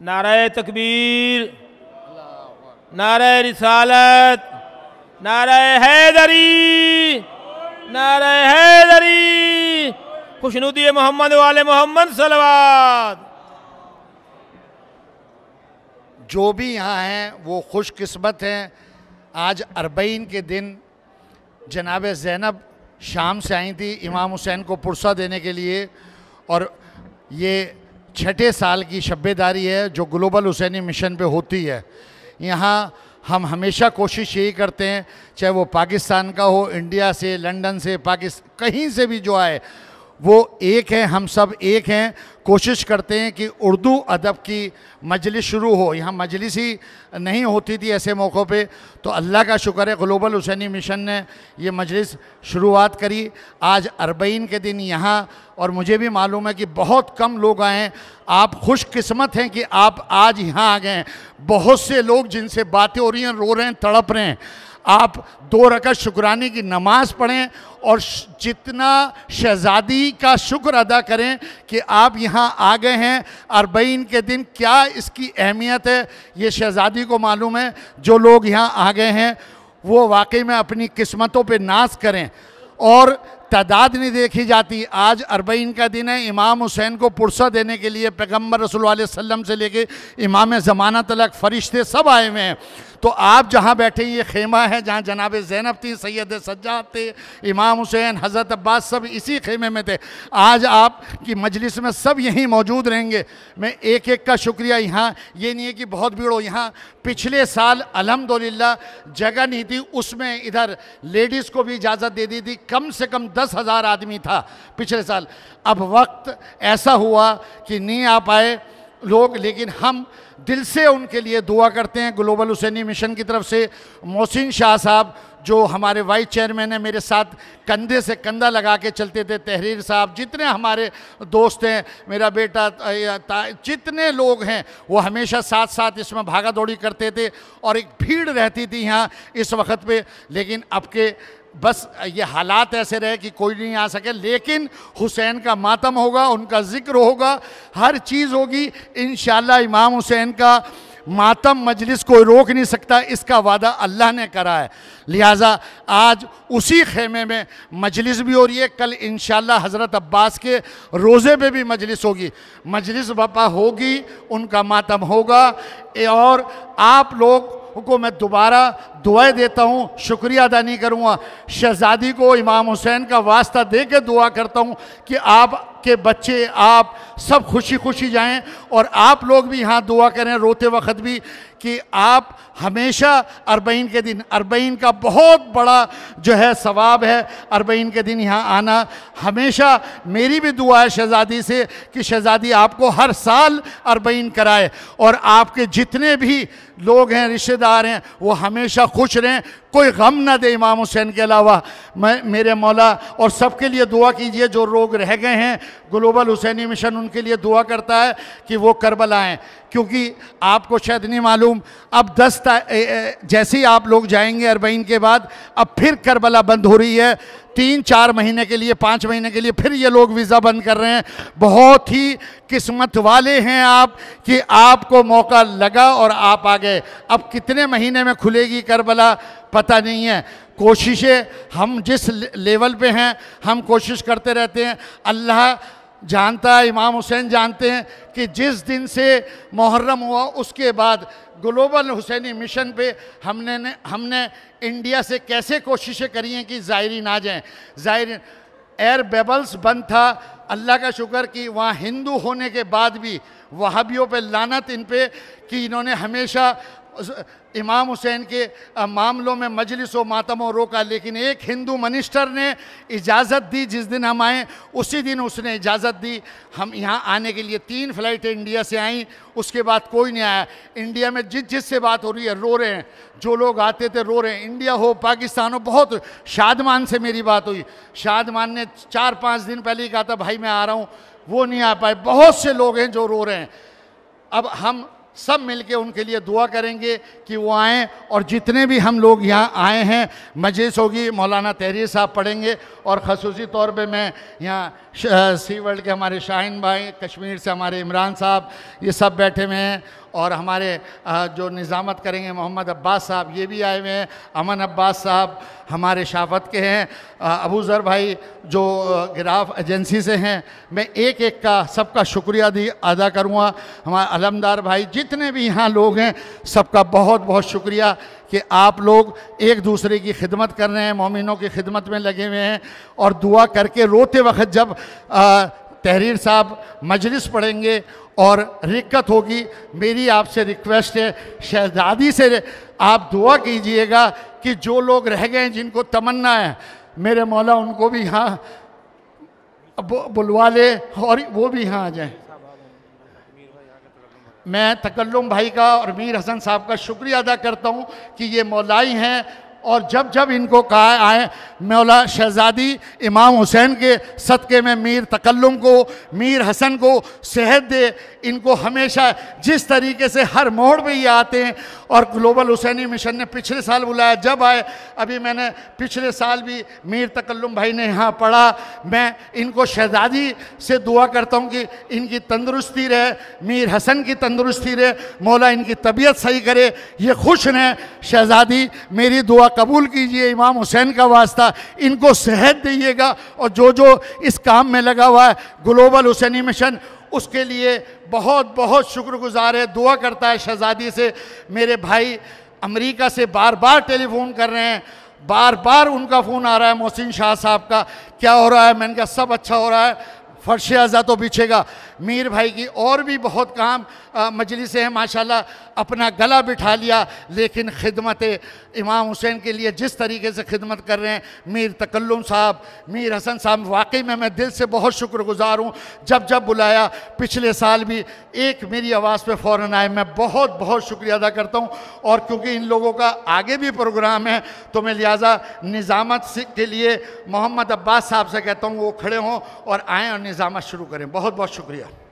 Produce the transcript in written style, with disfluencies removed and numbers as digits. नाराए तकबीर, नाराए रिसालत, नाराए हैदरी, नाराए हैदरी, खुशनुदी मोहम्मद वाले मोहम्मद सलवात। जो भी यहाँ हैं वो खुशकिस्मत हैं। आज अरबईन के दिन जनाबे ज़ैनब शाम से आई थी इमाम हुसैन को पुरसा देने के लिए, और ये छठे साल की शब्बेदारी है जो ग्लोबल हुसैनी मिशन पे होती है। यहाँ हम हमेशा कोशिश यही करते हैं, चाहे वो पाकिस्तान का हो, इंडिया से, लंदन से, पाकिस्तान, कहीं से भी जो आए वो एक है, हम सब एक हैं। कोशिश करते हैं कि उर्दू अदब की मजलिस शुरू हो। यहाँ मजलिस ही नहीं होती थी ऐसे मौक़ों पे, तो अल्लाह का शुक्र है ग्लोबल हुसैनी मिशन ने ये मजलिस शुरुआत करी आज अरबईन के दिन यहाँ। और मुझे भी मालूम है कि बहुत कम लोग आए हैं। आप खुशकिस्मत हैं कि आप आज यहाँ आ गए हैं। बहुत से लोग जिनसे बातें हो रही हैं रो रहे हैं, तड़प रहे हैं। आप दो रकअत शुक्राने की नमाज़ पढ़ें और जितना शहज़ादी का शुक्र अदा करें कि आप यहाँ आ गए हैं। अरबईन के दिन क्या इसकी अहमियत है ये शहज़ादी को मालूम है। जो लोग यहाँ आ गए हैं वो वाकई में अपनी किस्मतों पे नाज करें। और तादाद नहीं देखी जाती। आज अरबईन का दिन है। इमाम हुसैन को पुरसा देने के लिए पैगम्बर रसूलुल्लाह अलैहि वसल्लम से लेके इमाम ज़माना तलक फरिश्ते सब आए हुए हैं। तो आप जहाँ बैठे ये खेमा है जहाँ जनाबे ज़ैनब थी, सैयद सज्जाद थे, इमाम हुसैन, हज़रत अब्बास सब इसी खेमे में थे। आज आपकी मजलिस में सब यहीं मौजूद रहेंगे। मैं एक एक का शुक्रिया। यहाँ ये नहीं है कि बहुत भीड़ हो। यहाँ पिछले साल अल्हम्दुलिल्लाह जगह नहीं थी, उसमें इधर लेडीज़ को भी इजाज़त दे दी थी। कम से कम 10,000 आदमी था पिछले साल। अब वक्त ऐसा हुआ कि नहीं आ पाए लोग, लेकिन हम दिल से उनके लिए दुआ करते हैं। ग्लोबल हुसैनी मिशन की तरफ से मोहसिन शाह साहब जो हमारे वाइस चेयरमैन हैं, मेरे साथ कंधे से कंधा लगा के चलते थे, तहरीर साहब, जितने हमारे दोस्त हैं, मेरा बेटा, जितने लोग हैं वो हमेशा साथ साथ इसमें भागा दौड़ी करते थे और एक भीड़ रहती थी यहाँ इस वक्त पे। लेकिन अब के बस ये हालात ऐसे रहे कि कोई नहीं आ सके, लेकिन हुसैन का मातम होगा, उनका जिक्र होगा, हर चीज़ होगी इंशाल्लाह। इमाम हुसैन का मातम मजलिस कोई रोक नहीं सकता, इसका वादा अल्लाह ने करा है। लिहाजा आज उसी खेमे में मजलिस भी हो रही है। कल इंशाल्लाह हज़रत अब्बास के रोज़े पे भी मजलिस होगी, मजलिस बपा होगी, उनका मातम होगा। और आप लोग को मैं दोबारा दुआएं देता हूँ, शुक्रिया अदा नहीं करूँगा। शहज़ादी को इमाम हुसैन का वास्ता दे के दुआ करता हूँ कि आपके बच्चे आप सब खुशी खुशी जाएं। और आप लोग भी यहाँ दुआ करें रोते वक्त भी कि आप हमेशा अरबईन के दिन, अरबईन का बहुत बड़ा जो है सवाब है अरबईन के दिन यहाँ आना। हमेशा मेरी भी दुआ है शहज़ादी से कि शहज़ादी आपको हर साल अरबईन कराए, और आपके जितने भी लोग हैं, रिश्तेदार हैं, वो हमेशा खुश रहें, कोई गम ना दे इमाम हुसैन के अलावा। मैं मेरे मौला और सबके लिए दुआ कीजिए। जो लोग रह गए हैं ग्लोबल हुसैनी मिशन उनके लिए दुआ करता है कि वो करबला आएँ, क्योंकि आपको शायद नहीं मालूम, अब जैसे ही आप लोग जाएंगे अरबईन के बाद, अब फिर करबला बंद हो रही है 3-4 महीने के लिए, 5 महीने के लिए। फिर ये लोग वीज़ा बंद कर रहे हैं। बहुत ही किस्मत वाले हैं आप कि आपको मौका लगा और आप आ गए। अब कितने महीने में खुलेगी करबला पता नहीं है। कोशिशें हम जिस लेवल पे हैं हम कोशिश करते रहते हैं। अल्लाह जानता है, इमाम हुसैन जानते हैं कि जिस दिन से मोहर्रम हुआ उसके बाद ग्लोबल हुसैनी मिशन पे हमने इंडिया से कैसे कोशिशें करी हैं कि ज़ायरीन आ जाएं। ज़ायरीन एयर बेबल्स बंद था, अल्लाह का शुक्र कि वहाँ हिंदू होने के बाद भी वहाबियों पे लानत इन पे कि इन्होंने हमेशा इमाम हुसैन के मामलों में मजलिस व मातम रोका, लेकिन एक हिंदू मिनिस्टर ने इजाज़त दी। जिस दिन हम आए उसी दिन उसने इजाज़त दी। हम यहाँ आने के लिए 3 फ़्लाइटें इंडिया से आईं, उसके बाद कोई नहीं आया। इंडिया में जिससे बात हो रही है रो रहे हैं, जो लोग आते थे रो रहे हैं, इंडिया हो पाकिस्तान हो। बहुत शादमान से मेरी बात हुई, शादमान ने 4-5 दिन पहले ही कहा था भाई मैं आ रहा हूँ, वो नहीं आ पाए। बहुत से लोग हैं जो रो रहे हैं। अब हम सब मिलके उनके लिए दुआ करेंगे कि वो आएँ। और जितने भी हम लोग यहाँ आए हैं, मजलिस होगी, मौलाना तहरीर साहब पढ़ेंगे, और खसूसी तौर पे मैं यहाँ सी वर्ल्ड के हमारे शाहीन भाई, कश्मीर से हमारे इमरान साहब, ये सब बैठे हुए हैं, और हमारे जो निज़ामत करेंगे मोहम्मद अब्बास साहब, ये भी आए हुए हैं, अमन अब्बास साहब हमारे शाफत के हैं, अबूजर भाई जो ग्राफ एजेंसी से हैं। मैं एक एक का सबका शुक्रिया अदा करूँगा। हमारे अलमदार भाई, जितने भी यहाँ लोग हैं, सबका बहुत बहुत शुक्रिया कि आप लोग एक दूसरे की खिदमत कर रहे हैं, मोमिनों की खिदमत में लगे हुए हैं। और दुआ करके रोते वक्त जब तहरीर साहब मजलिस पढ़ेंगे और रिक्कत होगी, मेरी आपसे रिक्वेस्ट है, शहजादी से आप दुआ कीजिएगा कि जो लोग रह गए जिनको तमन्ना है, मेरे मौला उनको भी यहाँ बुलवा ले और वो भी यहाँ आ जाए। मैं तकल्लुम भाई का और मीर हसन साहब का शुक्रिया अदा करता हूँ कि ये मौलाई हैं, और जब जब इनको कहा आए, मौला शहजादी इमाम हुसैन के सदक़े में मीर तकल्लुम को, मीर हसन को सेहत दे। इनको हमेशा जिस तरीके से हर मोड़ पे ये आते हैं, और ग्लोबल हुसैनी मिशन ने पिछले साल बुलाया, जब आए, अभी मैंने पिछले साल भी मीर तकल्लुम भाई ने यहाँ पढ़ा। मैं इनको शहजादी से दुआ करता हूँ कि इनकी तंदुरुस्ती रहे, मीर हसन की तंदुरुस्ती रहे, मौला इनकी तबीयत सही करे, ये खुश रहें। शहजादी, मेरी दुआ कबूल कीजिए, इमाम हुसैन का वास्ता, इनको सेहत दीजिएगा, और जो जो इस काम में लगा हुआ है ग्लोबल हुसैनी मिशन, उसके लिए बहुत बहुत शुक्रगुजार है। दुआ करता है शहजादी से। मेरे भाई अमेरिका से बार बार टेलीफोन कर रहे हैं, बार बार उनका फ़ोन आ रहा है, मोहसिन शाह साहब का क्या हो रहा है, मैंने कहा सब अच्छा हो रहा है, फर्श अज़ा तो बिछेगा। मीर भाई की और भी बहुत काम मजलिस हैं, माशाल्लाह अपना गला बिठा लिया, लेकिन खिदमत इमाम हुसैन के लिए जिस तरीके से खिदमत कर रहे हैं मीर तकल्लुम साहब, मीर हसन साहब, वाकई में मैं दिल से बहुत शुक्रगुजार हूँ। जब जब बुलाया, पिछले साल भी एक मेरी आवाज़ पे फ़ौरन आए, मैं बहुत बहुत शुक्रिया अदा करता हूँ। और क्योंकि इन लोगों का आगे भी प्रोग्राम है, तो मैं लिहाजा निज़ामत के लिए मोहम्मद अब्बास साहब से कहता हूँ वो खड़े हों और आएँ और निज़ामत शुरू करें। बहुत बहुत शुक्रिया।